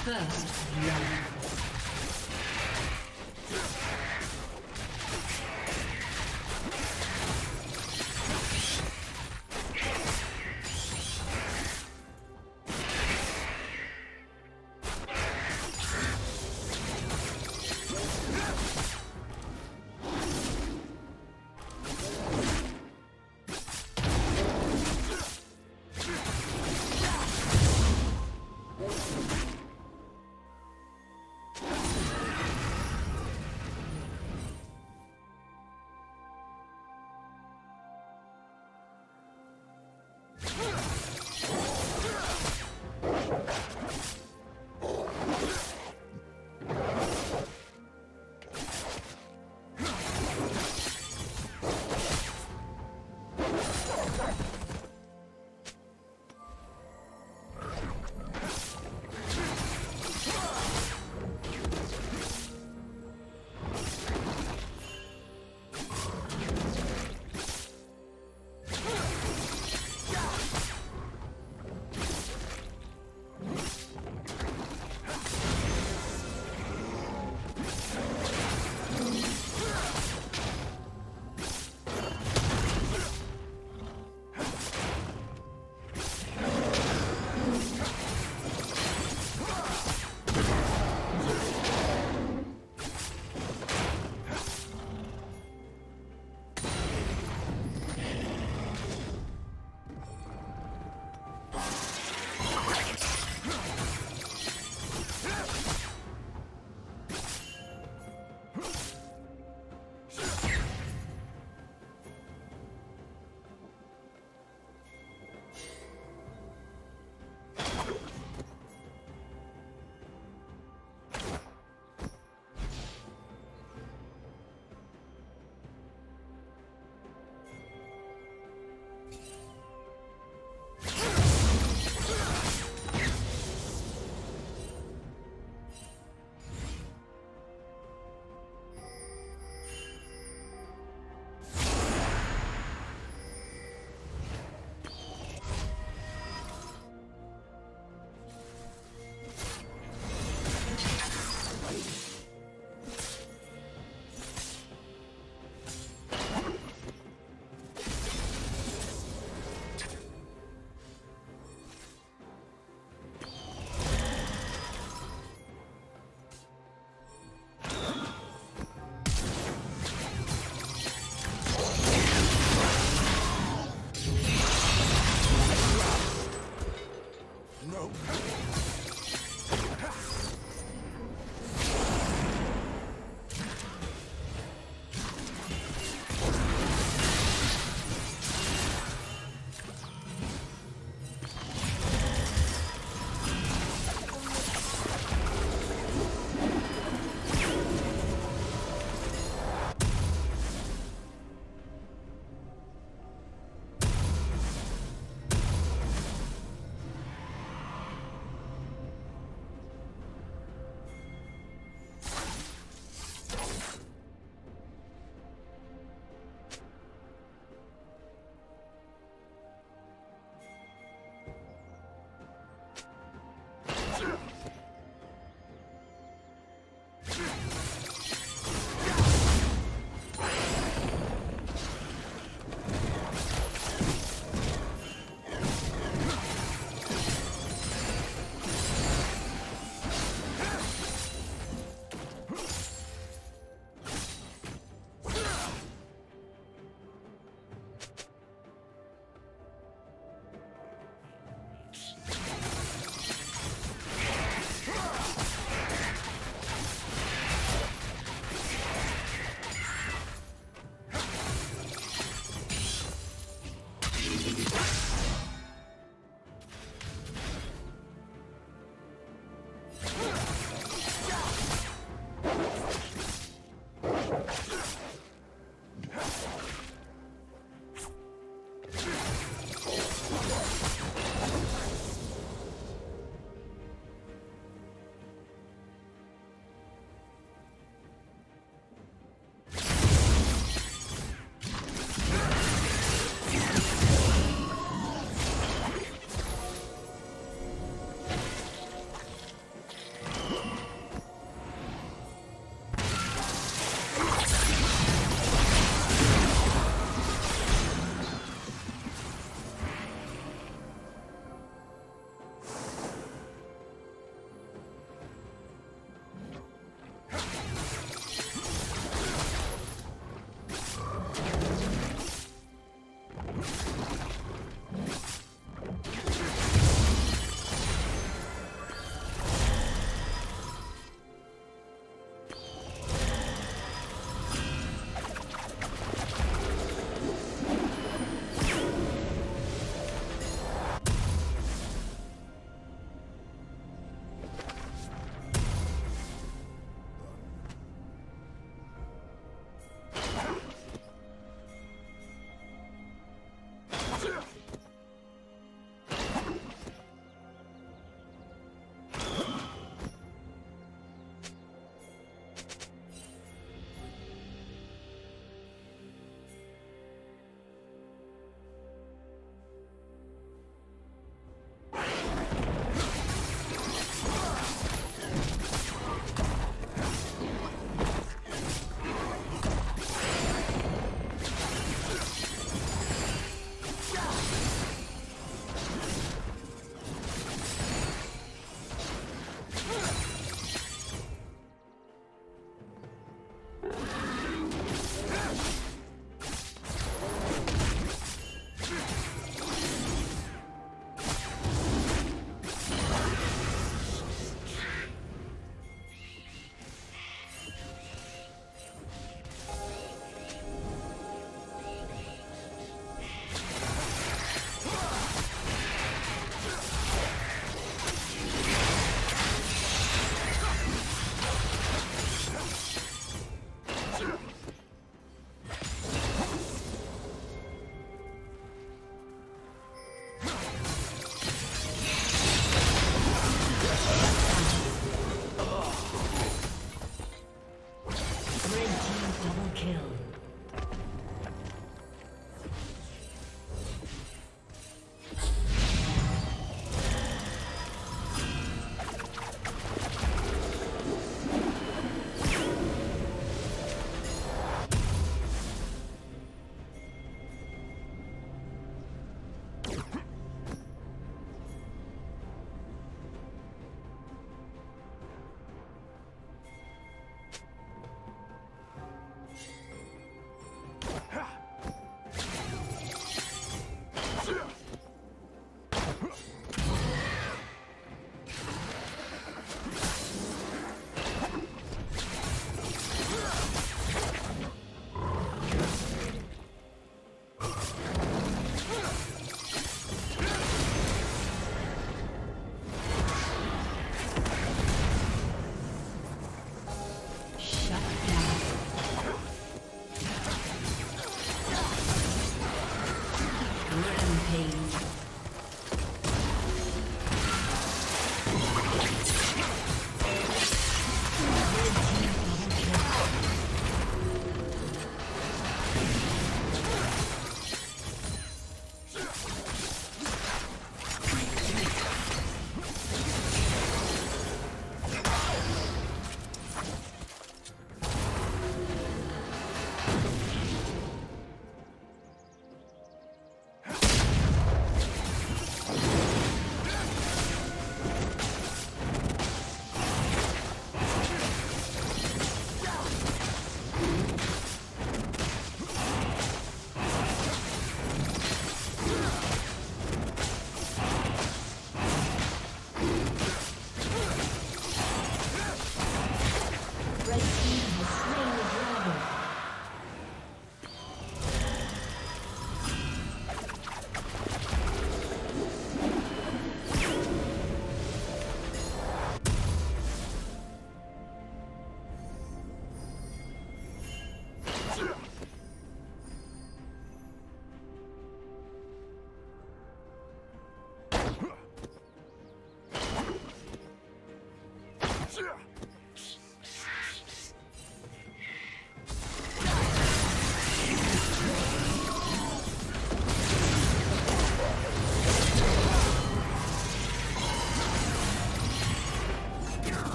First round.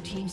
Blue team's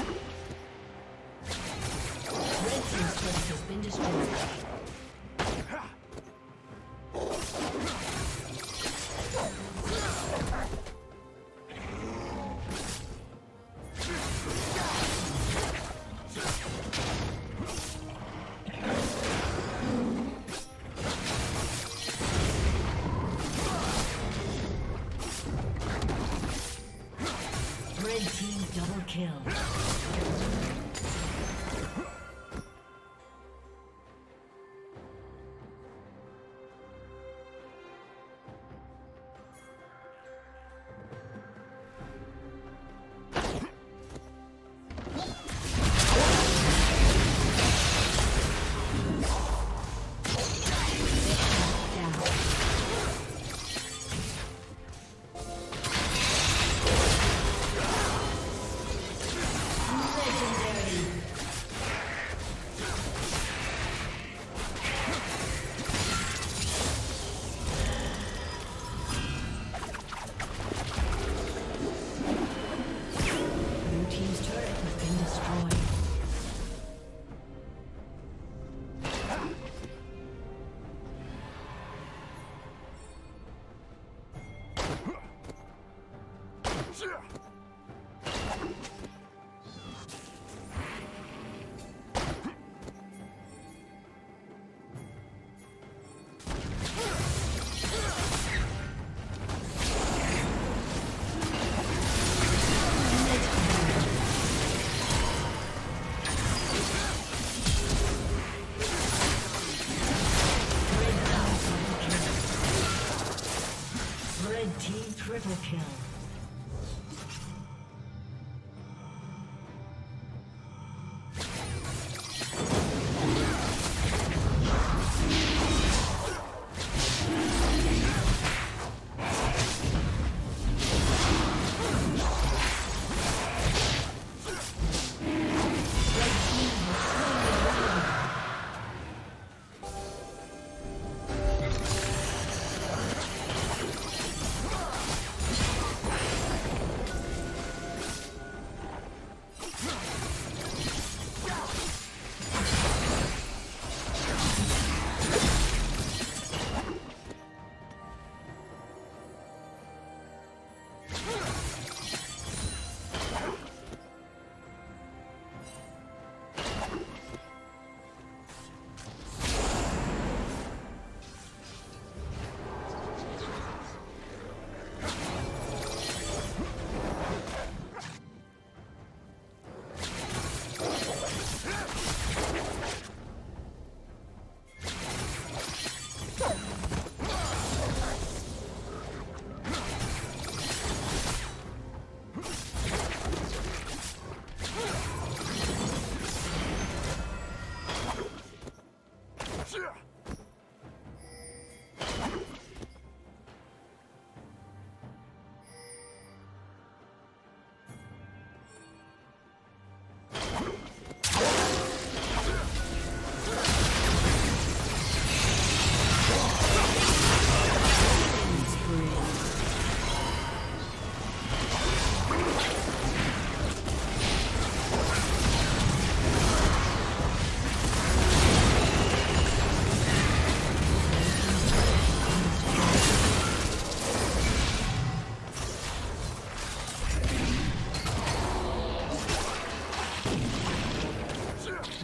Red team's turret has been destroyed. Triple kill.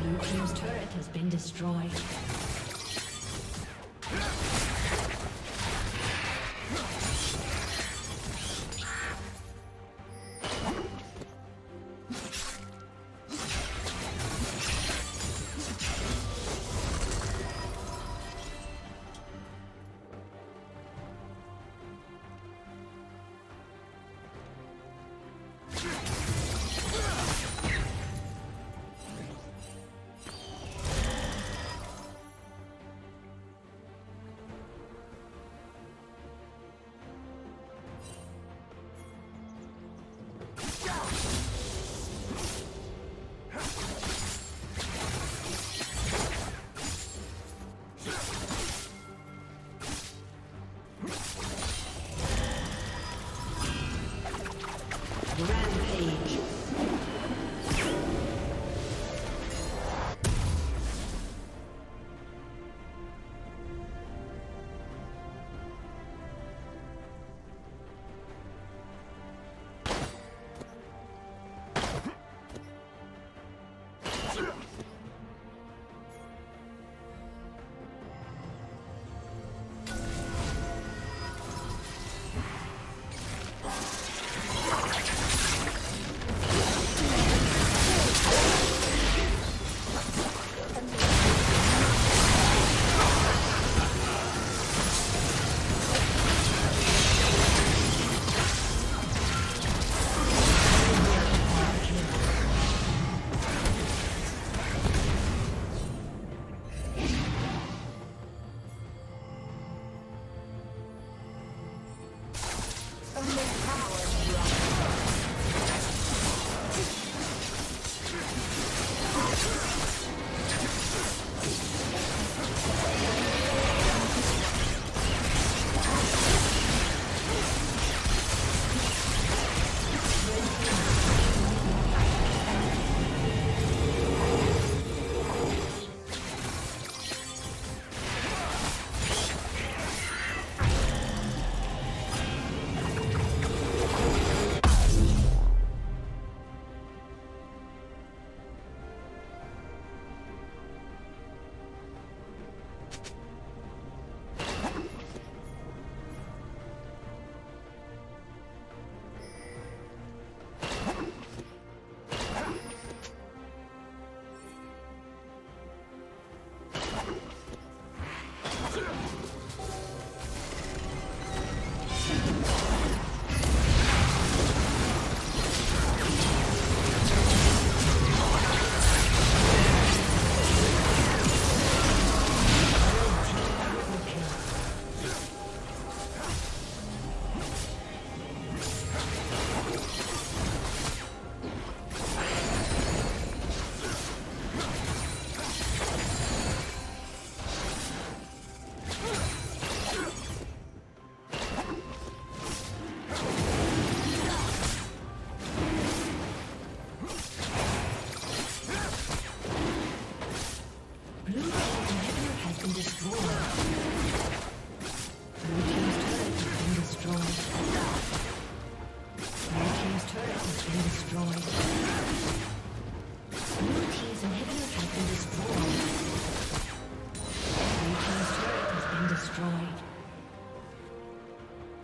Blue team's turret has been destroyed. Rampage.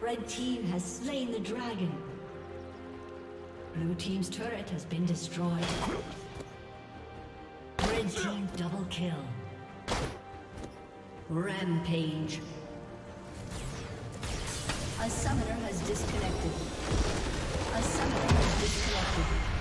Red team has slain the dragon. Blue team's turret has been destroyed. Red team double kill. Rampage. A summoner has disconnected. A summoner has disconnected.